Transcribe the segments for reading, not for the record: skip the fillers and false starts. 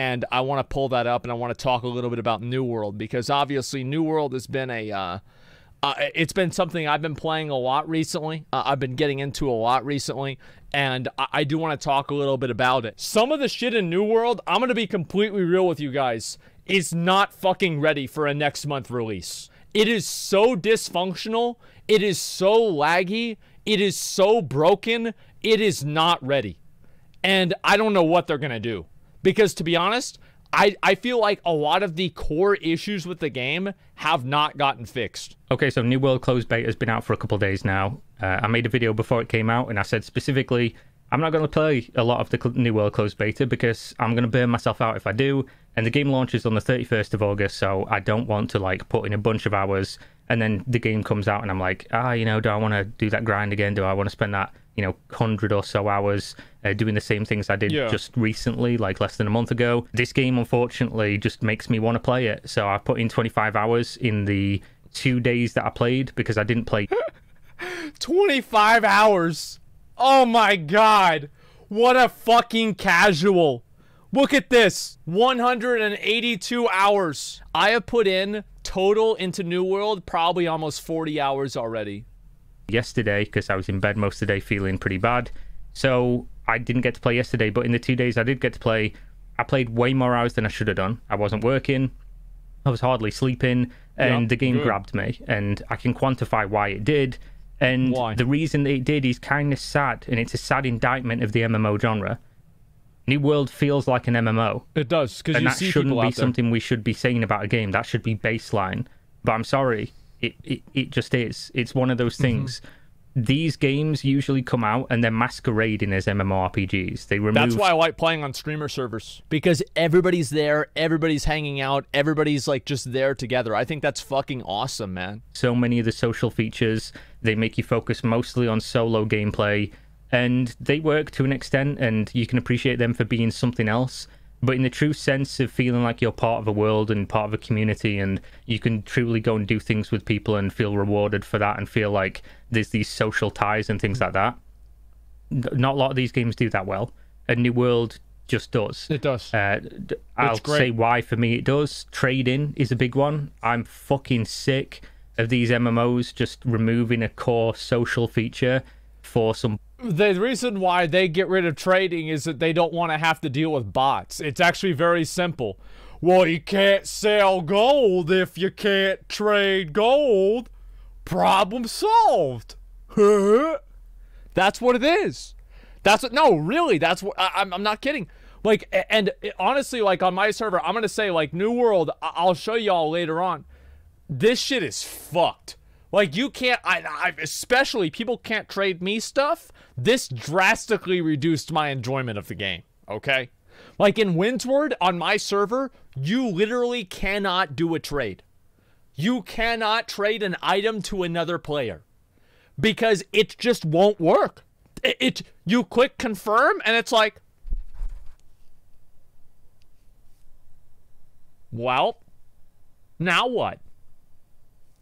And I want to pull that up, and I want to talk a little bit about New World, because obviously New World has been a it's been something I've been playing a lot recently. I've been getting into a lot recently, and I do want to talk a little bit about it. Some of the shit in New World, I'm going to be completely real with you guys, is not fucking ready for a next month release. It is so dysfunctional. It is so laggy. It is so broken. It is not ready. And I don't know what they're going to do. Because to be honest, I feel like a lot of the core issues with the game have not gotten fixed. Okay, so New World Closed Beta has been out for a couple of days now. I made a video before it came out, and I said specifically, I'm not going to play a lot of the New World Closed Beta because I'm going to burn myself out if I do. And the game launches on the 31st of August, so I don't want to, like, put in a bunch of hours, and then the game comes out and I'm like, you know, do I want to do that grind again? Do I want to spend that, you know, 100 or so hours doing the same things I did just recently, like less than a month ago? This game, unfortunately, just makes me want to play it. So I put in 25 hours in the 2 days that I played because I didn't play. 25 hours. Oh my God. What a fucking casual. Look at this. 182 hours. I have put in total into New World probably almost 40 hours already. Yesterday, because I was in bed most of the day feeling pretty bad, so I didn't get to play yesterday, but in the 2 days I did get to play, I played way more hours than I should have done. I wasn't working, I was hardly sleeping, and the game grabbed me, and I can quantify why it did. And the reason that it did is kind of sad, and it's a sad indictment of the MMO genre. New World feels like an MMO. It does, because you see people out there. And that shouldn't be something we should be saying about a game. That should be baseline. But I'm sorry, it just is. It's one of those things. These games usually come out and they're masquerading as MMORPGs. They remove... That's why I like playing on streamer servers, because everybody's there, everybody's hanging out, everybody's like just there together. I think that's fucking awesome, man. So many of the social features, they make you focus mostly on solo gameplay, and they work to an extent, and you can appreciate them for being something else. But in the true sense of feeling like you're part of a world and part of a community, and you can truly go and do things with people and feel rewarded for that and feel like there's these social ties and things like that, not a lot of these games do that well, and New World just does. It does. I'll say why for me it does. Trade-in is a big one. I'm fucking sick of these MMOs just removing a core social feature for some... The reason why they get rid of trading is that they don't want to have to deal with bots. It's actually very simple. Well, you can't sell gold if you can't trade gold. Problem solved. That's what it is. That's what... No, really, that's what... I'm not kidding. Like, and honestly, like on my server, I'm going to say, like, New World, I'll show y'all later on. This shit is fucked. Like, you can't, especially people can't trade me stuff. This drastically reduced my enjoyment of the game, okay? Like, in Windward, on my server, you literally cannot do a trade. You cannot trade an item to another player, because it just won't work. You click confirm, and it's like, well, now what?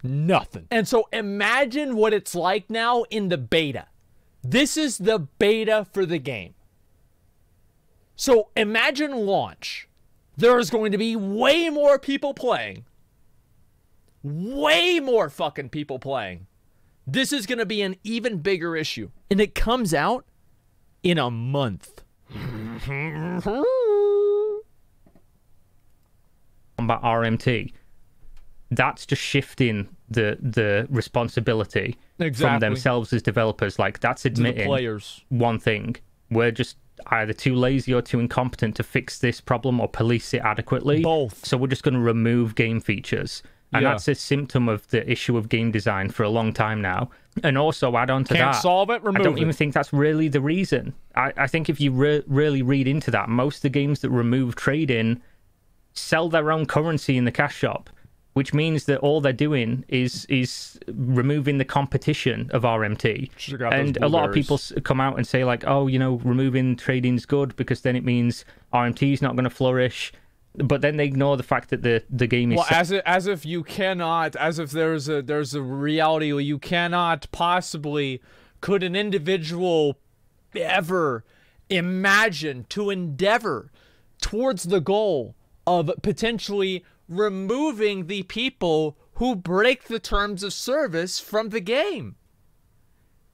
Nothing. And so imagine what it's like now in the beta. This is the beta for the game. So imagine launch. There is going to be way more people playing. Way more fucking people playing. This is going to be an even bigger issue. And it comes out in a month. About RMT. That's just shifting the responsibility from themselves as developers. Like, that's admitting players. One thing. We're just either too lazy or too incompetent to fix this problem or police it adequately. Both. So we're just going to remove game features. And that's a symptom of the issue of game design for a long time now. And also add on to that. Can't solve it, remove it. I don't even think that's really the reason. I think if you really read into that, most of the games that remove trade-in sell their own currency in the cash shop, which means that all they're doing is removing the competition of RMT. And a lot of people come out and say, like, oh, you know, removing trading's good because then it means RMT's not going to flourish. But then they ignore the fact that the game is... Well, as if you cannot, as if there's a reality where you cannot possibly... Could an individual ever imagine to endeavor towards the goal of potentially removing the people who break the terms of service from the game.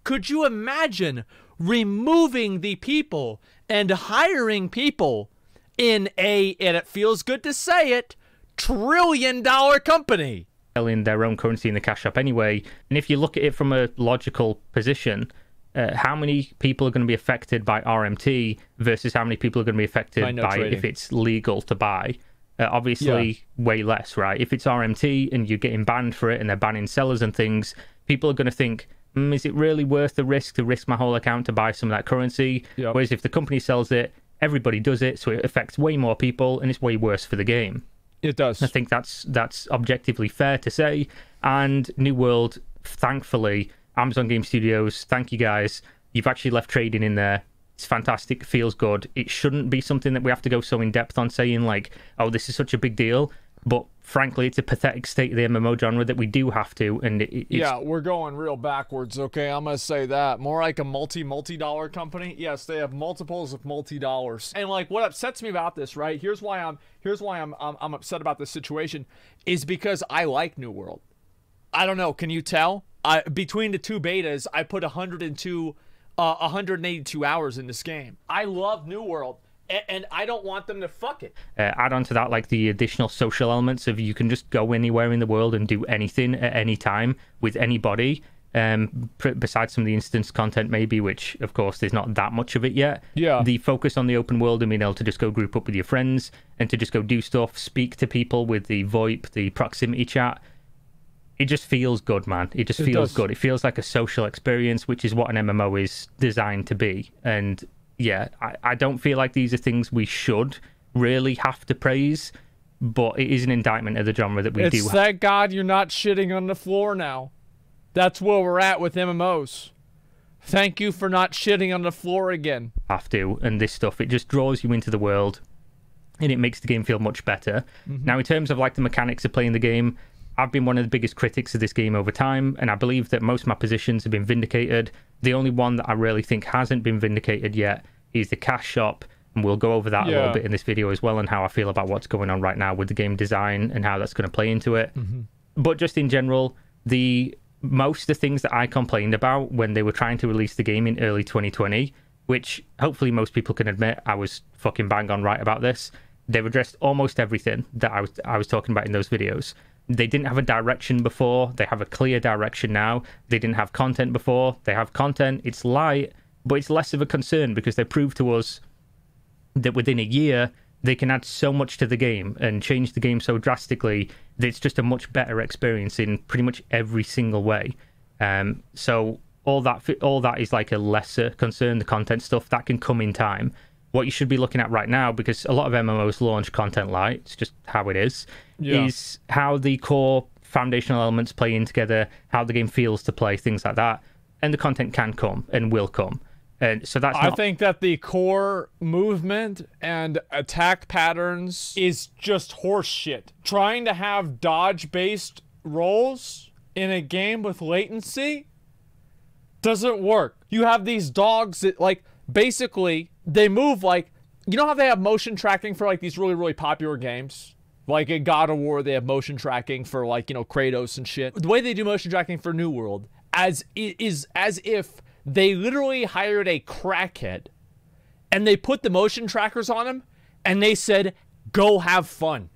Could you imagine removing the people and hiring people in a, and it feels good to say it, $1 trillion company? Selling their own currency in the cash shop anyway. And if you look at it from a logical position, how many people are going to be affected by RMT versus how many people are going to be affected by trading, if it's legal to buy? Obviously, yeah, way less, right? If it's RMT and you're getting banned for it and they're banning sellers and things, people are going to think, is it really worth the risk to risk my whole account to buy some of that currency? Yep. Whereas if the company sells it, everybody does it, so it affects way more people and it's way worse for the game. It does. I think that's objectively fair to say. And New World, thankfully, Amazon Games Studios, thank you guys. You've actually left trading in there. It's fantastic. It feels good. It shouldn't be something that we have to go so in depth on saying like, oh, this is such a big deal. But frankly, it's a pathetic state of the MMO genre that we do have to. And it's... yeah, we're going real backwards, okay? I'm going to say that. More like a multi-dollar company. Yes, they have multiples of multi-dollars. And like what upsets me about this, right? Here's why I'm upset about this situation is because I like New World. I don't know, can you tell? Between the two betas, I put 182 hours in this game. I love New World. And I don't want them to fuck it. Add on to that, like, the additional social elements of you can just go anywhere in the world and do anything at any time with anybody, besides some of the instance content maybe, which, of course, there's not that much of it yet. Yeah. The focus on the open world and being able to just go group up with your friends and to just go do stuff, speak to people with the VoIP, the proximity chat. It just feels good, man. It just feels good. It feels like a social experience, which is what an MMO is designed to be. And... yeah, I don't feel like these are things we should really have to praise, but it is an indictment of the genre that we do have. Thank God you're not shitting on the floor now. That's where we're at with MMOs. Thank you for not shitting on the floor again. Have to, and this stuff, it just draws you into the world, and it makes the game feel much better. Mm-hmm. Now, in terms of like the mechanics of playing the game, I've been one of the biggest critics of this game over time, and I believe that most of my positions have been vindicated. The only one that I really think hasn't been vindicated yet is the cash shop, and we'll go over that a little bit in this video as well, and how I feel about what's going on right now with the game design and how that's going to play into it. Mm-hmm. But just in general, most of the things that I complained about when they were trying to release the game in early 2020, which hopefully most people can admit I was fucking bang on right about this, they've addressed almost everything that I was talking about in those videos. They didn't have a direction before. They have a clear direction now. They didn't have content before. They have content. It's light, but it's less of a concern because they proved to us that within a year, they can add so much to the game and change the game so drastically that it's just a much better experience in pretty much every single way. So all that is like a lesser concern. The content stuff, that can come in time. What you should be looking at right now, because a lot of MMOs launch content light, it's just how it is, is how the core foundational elements play in together, how the game feels to play, things like that. And the content can come and will come. And so that's I think that the core movement and attack patterns is just horse shit. Trying to have dodge-based rolls in a game with latency doesn't work. You have these dogs that, like, basically... they move like, you know how they have motion tracking for like these really, really popular games? Like in God of War, they have motion tracking for like, you know, Kratos and shit. The way they do motion tracking for New World is as if they literally hired a crackhead and they put the motion trackers on him and they said, go have fun.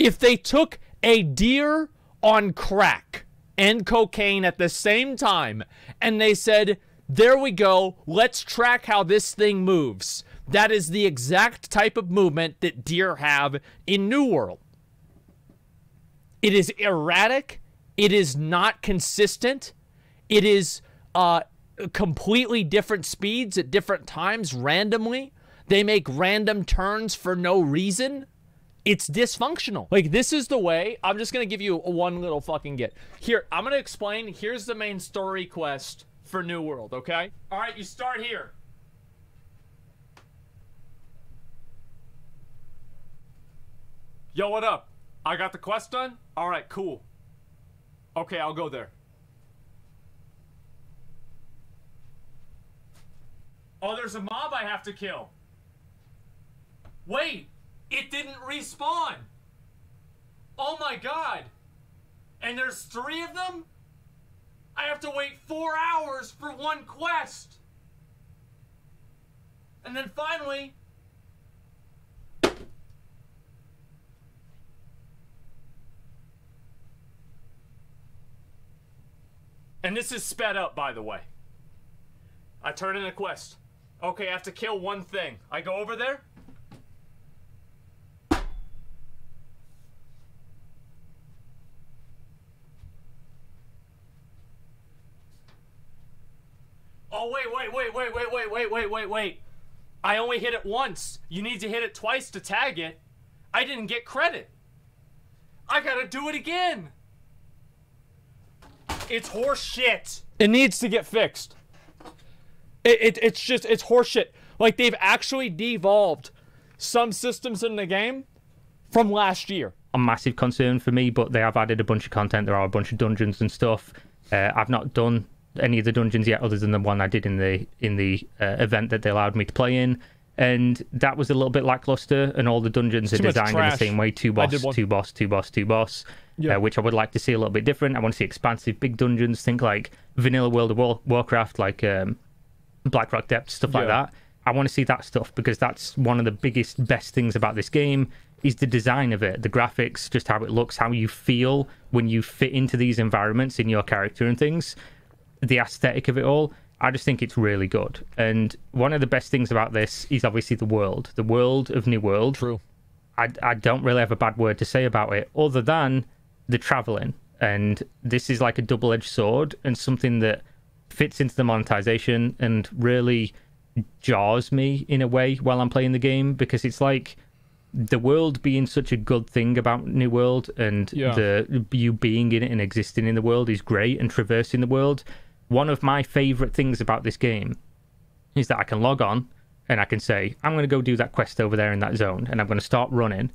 If they took a deer on crack and cocaine at the same time and they said, there we go, let's track how this thing moves. That is the exact type of movement that deer have in New World. It is erratic. It is not consistent. It is completely different speeds at different times randomly. They make random turns for no reason. It's dysfunctional. Like, this is the way. I'm just going to give you one little fucking get. Here, I'm going to explain. Here's the main story quest for New World, okay? All right, you start here. Yo, what up? I got the quest done? All right, cool. Okay, I'll go there. Oh, there's a mob I have to kill. Wait, it didn't respawn. Oh my God. And there's 3 of them? I have to wait 4 hours for 1 quest. And then finally, and this is sped up, by the way. I turn in a quest. Okay, I have to kill 1 thing. I go over there. Oh, wait. I only hit it once. You need to hit it twice to tag it. I didn't get credit. I gotta do it again. It's horseshit. It needs to get fixed. It's horseshit. Like, they've actually devolved some systems in the game from last year. A massive concern for me, but they have added a bunch of content. There are a bunch of dungeons and stuff. I've not done any of the dungeons yet, other than the one I did in the event that they allowed me to play in, and that was a little bit lackluster. And all the dungeons are designed in the same way: 2 boss, 2 boss, 2 boss, 2 boss, yeah. Which I would like to see a little bit different. I want to see expansive big dungeons. Think like vanilla World of Warcraft, like Blackrock Depths, stuff like that. I want to see that stuff, because that's one of the biggest, best things about this game is the design of it, the graphics, just how it looks, how you feel when you fit into these environments in your character and things. The aesthetic of it all, I just think it's really good. And one of the best things about this is obviously the world of New World. True. I don't really have a bad word to say about it, other than the traveling. And this is like a double-edged sword, and something that fits into the monetization and really jars me in a way while I'm playing the game, because it's like the world being such a good thing about New World, and you being in it and existing in the world is great, and traversing the world. One of my favorite things about this game is that I can log on and I can say, I'm going to go do that quest over there in that zone, and I'm going to start running.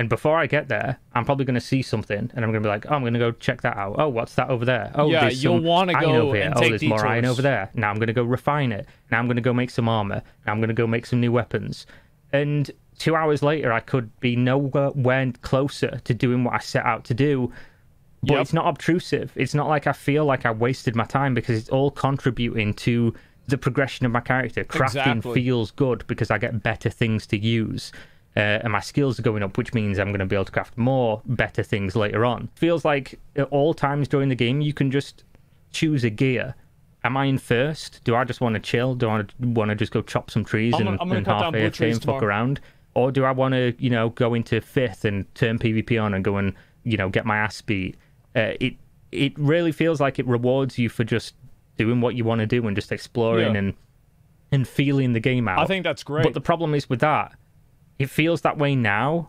And before I get there, I'm probably going to see something, and I'm going to be like, oh, I'm going to go check that out. Oh, what's that over there? Oh, yeah, you'll want to go over here. And oh, there's detours. More iron over there. Now I'm going to go refine it. Now I'm going to go make some armor. Now I'm going to go make some new weapons. And 2 hours later, I could be nowhere closer to doing what I set out to do. But it's not obtrusive. It's not like I feel like I wasted my time, because it's all contributing to the progression of my character. Crafting feels good because I get better things to use, and my skills are going up, which means I'm going to be able to craft more better things later on. Feels like at all times during the game, you can just choose a gear. Am I in first? Do I just want to chill? Do I want to just go chop some trees and half AFK and fuck around? Or do I want to, you know, go into 5th and turn PvP on and go and, you know, get my ass beat? It really feels like it rewards you for just doing what you want to do and just exploring and feeling the game out. I think that's great. But the problem is with that, it feels that way now,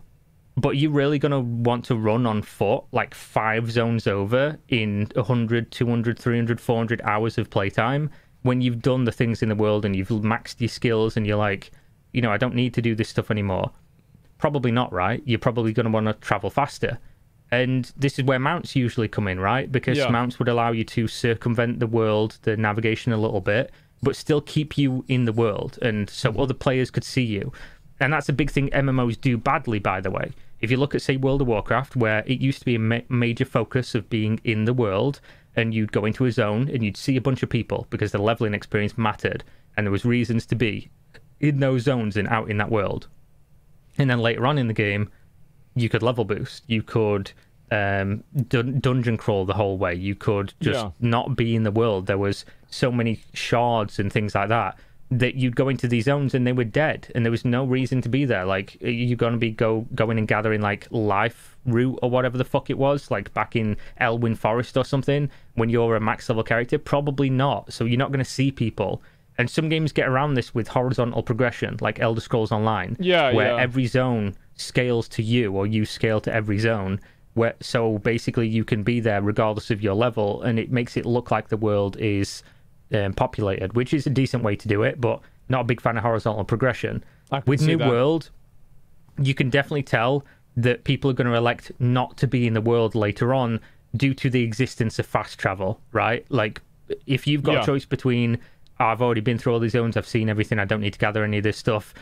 but you're really going to want to run on foot like 5 zones over in 100, 200, 300, 400 hours of playtime when you've done the things in the world and you've maxed your skills and you're like, you know, I don't need to do this stuff anymore. Probably not, right? You're probably going to want to travel faster. And this is where mounts usually come in, right? Because mounts would allow you to circumvent the world, the navigation a little bit, but still keep you in the world. And so other players could see you. And that's a big thing MMOs do badly, by the way. If you look at, say, World of Warcraft, where it used to be a major focus of being in the world, and you'd go into a zone and you'd see a bunch of people because the leveling experience mattered. And there was reasons to be in those zones and out in that world. And then later on in the game, you could level boost, you could dungeon crawl the whole way, you could just not be in the world. There was so many shards and things like that, that you'd go into these zones and they were dead, and there was no reason to be there. Like, you're going to be going and gathering, like, life root or whatever the fuck it was, like back in Elwyn Forest or something, when you're a max level character? Probably not, so you're not going to see people. And some games get around this with horizontal progression, like Elder Scrolls Online, where every zone scales to you, or you scale to every zone, where so basically you can be there regardless of your level, and it makes it look like the world is populated, which is a decent way to do it, but not a big fan of horizontal progression. With New World, you can definitely tell that people are going to elect not to be in the world later on due to the existence of fast travel, right? Like, if you've got a choice between, I've already been through all these zones, I've seen everything, I don't need to gather any of this stuff,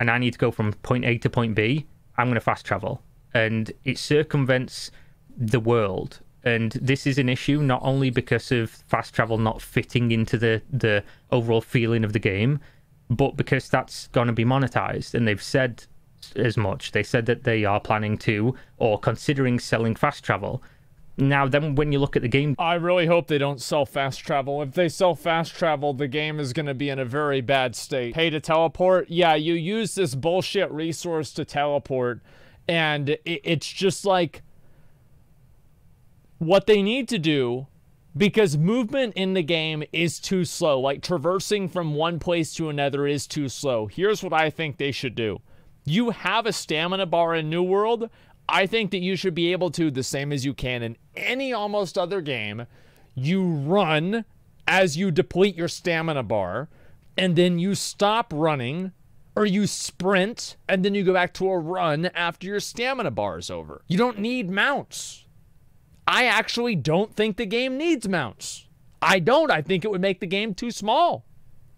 and I need to go from point A to point B, I'm going to fast travel. And it circumvents the world. And this is an issue not only because of fast travel not fitting into the overall feeling of the game, but because that's going to be monetized. And they've said as much. They said that they are planning to or considering selling fast travel. Now, then when you look at the game... I really hope they don't sell fast travel. If they sell fast travel, the game is going to be in a very bad state. Pay to teleport? Yeah, you use this bullshit resource to teleport. And it's just like... what they need to do, because movement in the game is too slow. Like, traversing from one place to another is too slow. Here's what I think they should do. You have a stamina bar in New World. I think that you should be able to, the same as you can in any almost other game, you run as you deplete your stamina bar, and then you stop running, or you sprint, and then you go back to a run after your stamina bar is over. You don't need mounts. I actually don't think the game needs mounts. I don't. I think it would make the game too small.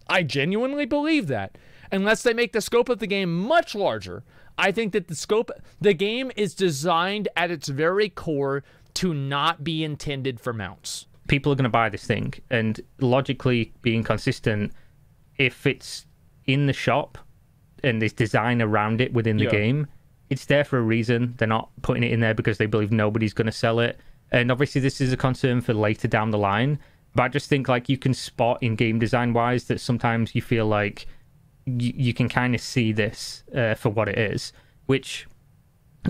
I genuinely believe that. Unless they make the scope of the game much larger, I think that the scope... the game is designed at its very core to not be intended for mounts. People are going to buy this thing. And logically being consistent, if it's in the shop and there's design around it within the game, it's there for a reason. They're not putting it in there because they believe nobody's going to sell it. And obviously this is a concern for later down the line, but I just think like you can spot in game design wise that sometimes you feel like you can kind of see this for what it is, which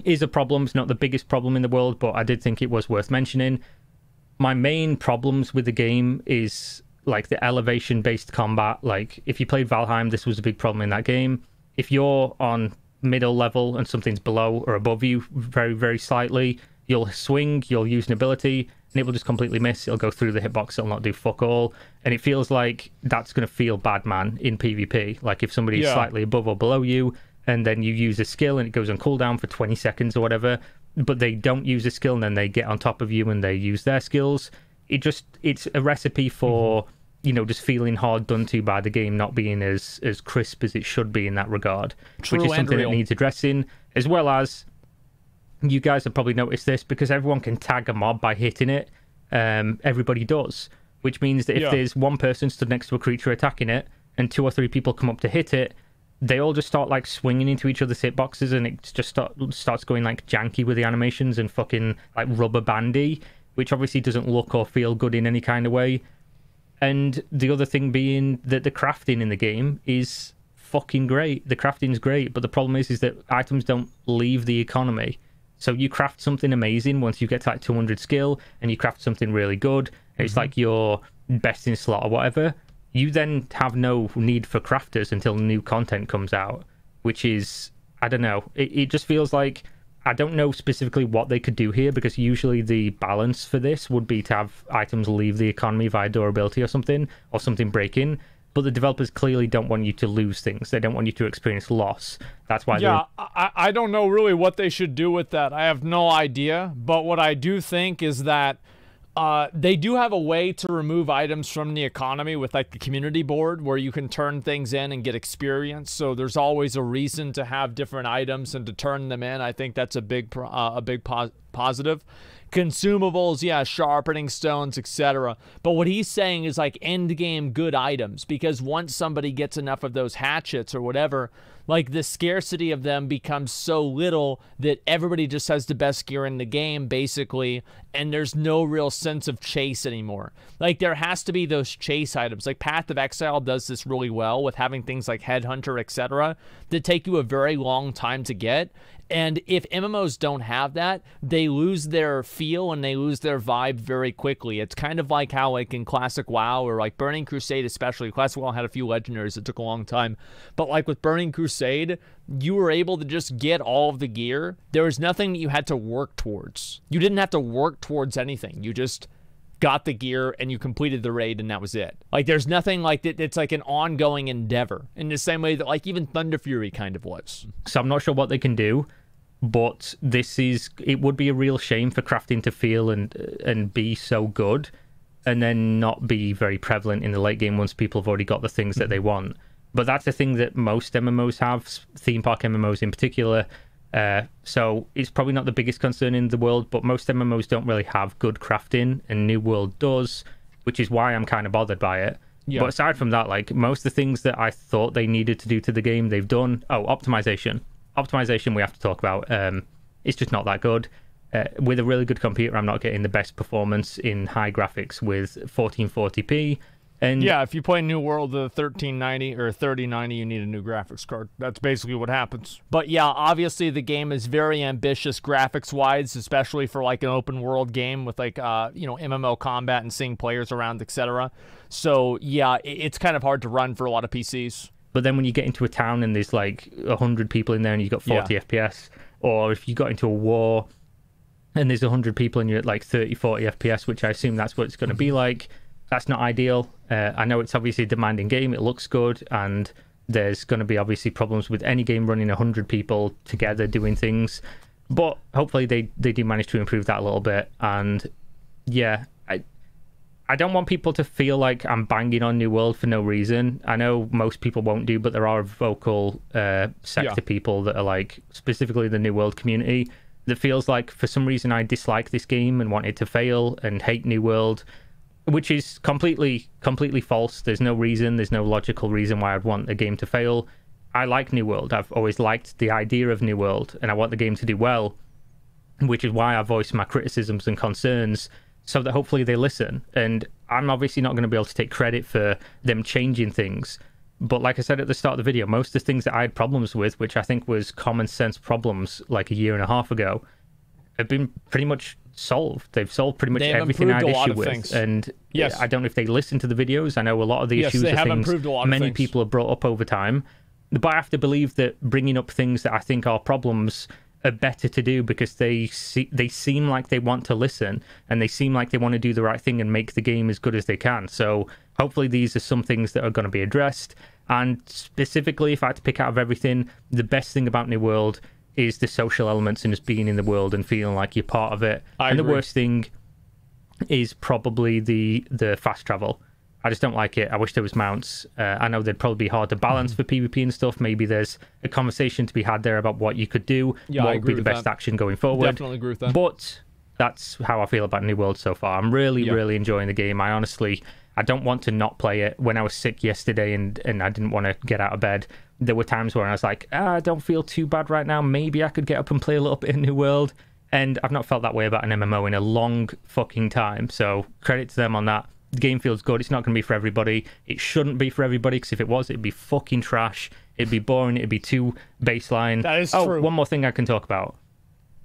is a problem. It's not the biggest problem in the world, but I did think it was worth mentioning. My main problems with the game is like the elevation based combat. Like if you played Valheim, this was a big problem in that game. If you're on middle level and something's below or above you very, very slightly, you'll swing, you'll use an ability, and it will just completely miss. It'll go through the hitbox, it'll not do fuck all. And it feels like that's going to feel bad, man, in PvP. Like if somebody's slightly above or below you, and then you use a skill and it goes on cooldown for 20 seconds or whatever, but they don't use a skill and then they get on top of you and they use their skills. It just, it's a recipe for, you know, just feeling hard done to by the game not being as crisp as it should be in that regard. True, which is something that needs addressing, as well as... you guys have probably noticed this because everyone can tag a mob by hitting it. Everybody does, which means that if there's one person stood next to a creature attacking it and two or three people come up to hit it, they all just start like swinging into each other's hitboxes, and it just starts going like janky with the animations and fucking like rubber bandy, which obviously doesn't look or feel good in any kind of way. And the other thing being that the crafting in the game is fucking great. The crafting's great, but the problem is that items don't leave the economy. So you craft something amazing once you get to like 200 skill, and you craft something really good. It's like your best in slot or whatever. You then have no need for crafters until new content comes out, which is, I don't know. It just feels like, I don't know specifically what they could do here, because usually the balance for this would be to have items leave the economy via durability or something break in. But the developers clearly don't want you to lose things. They don't want you to experience loss. That's why I don't know really what they should do with that. I have no idea. But what I do think is that they do have a way to remove items from the economy with like the community board, where you can turn things in and get experience. So there's always a reason to have different items and to turn them in. I think that's a big positive. Consumables, sharpening stones, etc. But what he's saying is like end game good items, because once somebody gets enough of those hatchets or whatever, like the scarcity of them becomes so little that everybody just has the best gear in the game basically, and there's no real sense of chase anymore. Like there has to be those chase items. Like Path of Exile does this really well with having things like Headhunter, etc. that take you a very long time to get. And if MMOs don't have that, they lose their feel and they lose their vibe very quickly. It's kind of like how like in classic WoW, or like Burning Crusade especially. Classic WoW had a few legendaries that took a long time. But like with Burning Crusade, you were able to just get all of the gear. There was nothing that you had to work towards. You didn't have to work towards anything. You just got the gear and you completed the raid and that was it. Like there's nothing like that. It's like an ongoing endeavor, in the same way that like even Thunder Fury kind of was. So I'm not sure what they can do. But this is, it would be a real shame for crafting to feel and be so good and then not be very prevalent in the late game once people have already got the things that they want. But that's the thing that most MMOs have, theme park MMOs in particular. So it's probably not the biggest concern in the world, but most MMOs don't really have good crafting, and New World does, which is why I'm kind of bothered by it. Yeah. But aside from that, like, most of the things that I thought they needed to do to the game, they've done. Oh, optimization. Optimization we have to talk about. It's just not that good. With a really good computer, I'm not getting the best performance in high graphics with 1440p. And yeah, if you play New World, the 1390 or 3090, you need a new graphics card. That's basically what happens. But yeah, obviously the game is very ambitious graphics-wise, especially for like an open-world game with like you know, MMO combat and seeing players around, etc. So yeah, it's kind of hard to run for a lot of PCs. But then when you get into a town and there's like 100 people in there and you've got 40 FPS, or if you got into a war and there's 100 people and you're at like 30, 40 FPS, which I assume that's what it's going to be like. That's not ideal. I know it's obviously a demanding game, it looks good, and there's going to be obviously problems with any game running 100 people together doing things, but hopefully they do manage to improve that a little bit. And yeah, I don't want people to feel like I'm banging on New World for no reason. I know most people won't do, but there are vocal sector people that are like, specifically the New World community, that feels like for some reason I dislike this game and want it to fail and hate New World, which is completely false. There's no reason, there's no logical reason why I'd want a game to fail. I like New World. I've always liked the idea of New World, and I want the game to do well, which is why I voice my criticisms and concerns, so that hopefully they listen. And I'm obviously not going to be able to take credit for them changing things, but like I said at the start of the video, most of the things that I had problems with, which I think was common sense problems like a year and a half ago, have been pretty much solved. They've solved pretty much everything I had issue with. And yes, I don't know if they listen to the videos. I know a lot of the issues are things many people have brought up over time, but I have to believe that bringing up things that I think are problems are better to do, because they seem like they want to listen, and they seem like they want to do the right thing and make the game as good as they can. So hopefully these are some things that are going to be addressed. And specifically, if I had to pick out of everything, the best thing about New World is the social elements and just being in the world and feeling like you're part of it. I agree. The worst thing is probably the fast travel. I just don't like it. I wish there was mounts. I know they'd probably be hard to balance for PvP and stuff. Maybe there's a conversation to be had there about what you could do, what would be the best action going forward. Definitely agree with that. But that's how I feel about New World so far. I'm really enjoying the game. I don't want to not play it. When I was sick yesterday and I didn't want to get out of bed, there were times where I was like, I don't feel too bad right now. Maybe I could get up and play a little bit in New World. And I've not felt that way about an MMO in a long fucking time. So credit to them on that. The game feels good. It's not going to be for everybody. It shouldn't be for everybody, because if it was, it'd be fucking trash. It'd be boring. It'd be too baseline. That is true. One more thing I can talk about.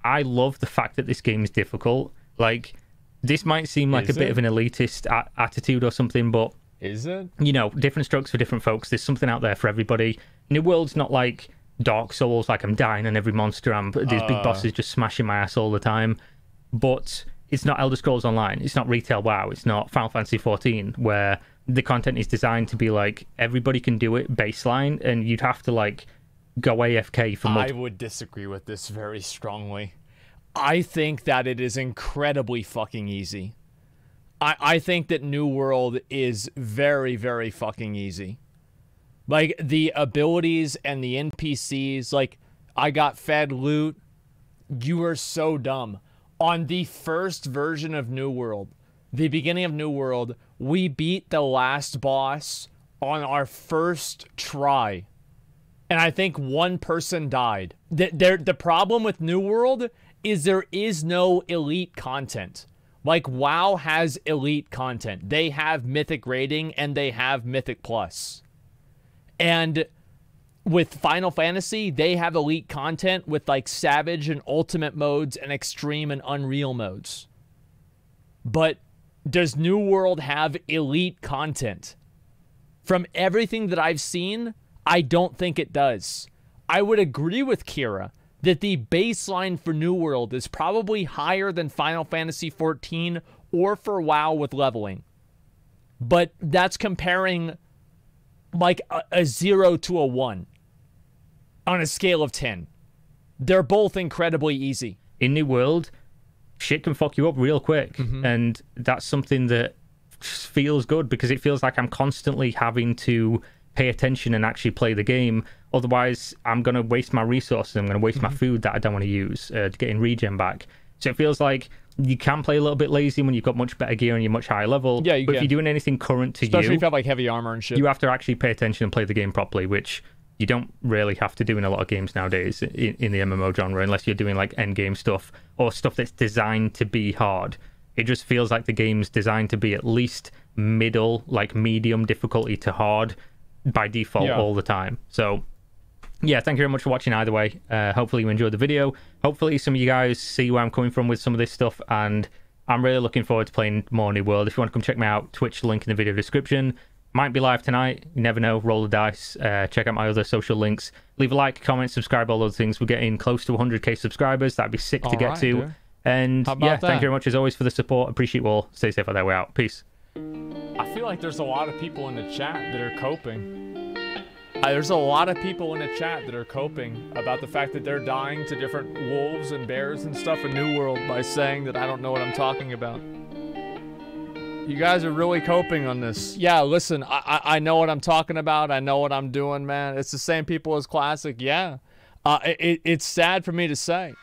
I love the fact that this game is difficult. Like, this might seem like a bit of an elitist attitude or something, but is it? You know, different strokes for different folks. There's something out there for everybody. New World's not like Dark Souls, like I'm dying on every monster. These big bosses just smashing my ass all the time. But it's not Elder Scrolls Online. It's not Retail WoW. It's not Final Fantasy XIV, where the content is designed to be like, everybody can do it baseline, and you'd have to like go AFK for I would disagree with this very strongly. I think that it is incredibly fucking easy. I think that New World is very, very fucking easy. Like, the abilities and the NPCs, like, I got fed loot. You are so dumb. On the first version of New World, the beginning of New World, we beat the last boss on our first try. And I think one person died. The problem with New World is there is no elite content. Like, WoW has elite content. They have Mythic rating and they have Mythic Plus. And with Final Fantasy, they have elite content with like Savage and Ultimate modes and Extreme and Unreal modes. But does New World have elite content? From everything that I've seen, I don't think it does. I would agree with Kira that the baseline for New World is probably higher than Final Fantasy XIV or for WoW with leveling. But that's comparing like a 0 to a 1 on a scale of 10. They're both incredibly easy. In New World, shit can fuck you up real quick. Mm-hmm. And that's something that feels good, because it feels like I'm constantly having to pay attention and actually play the game. Otherwise, I'm going to waste my resources. I'm going to waste my food that I don't want to use to getting regen back. So it feels like you can play a little bit lazy when you've got much better gear and you're much higher level. Yeah, but if you're doing anything current to especially if you've got like heavy armor and shit, you have to actually pay attention and play the game properly, which you don't really have to do in a lot of games nowadays in the MMO genre, unless you're doing like end game stuff or stuff that's designed to be hard. It just feels like the game's designed to be at least middle, like medium difficulty to hard by default all the time. So yeah, thank you very much for watching either way. Hopefully you enjoyed the video. Hopefully some of you guys see where I'm coming from with some of this stuff, and I'm really looking forward to playing more New World. If you want to come check me out, Twitch link in the video description. Might be live tonight, you never know, roll the dice. Check out my other social links. Leave a like, comment, subscribe, all those things. We're getting close to 100k subscribers. That'd be sick to get to. Dude. And yeah, thank you very much as always for the support. Appreciate you all. Stay safe out there. We're out. Peace. I feel like there's a lot of people in the chat that are coping. There's a lot of people in the chat that are coping about the fact that they're dying to different wolves and bears and stuff in New World by saying that I don't know what I'm talking about. You guys are really coping on this. Yeah, listen, I know what I'm talking about. I know what I'm doing, man. It's the same people as Classic. Yeah, it's sad for me to say.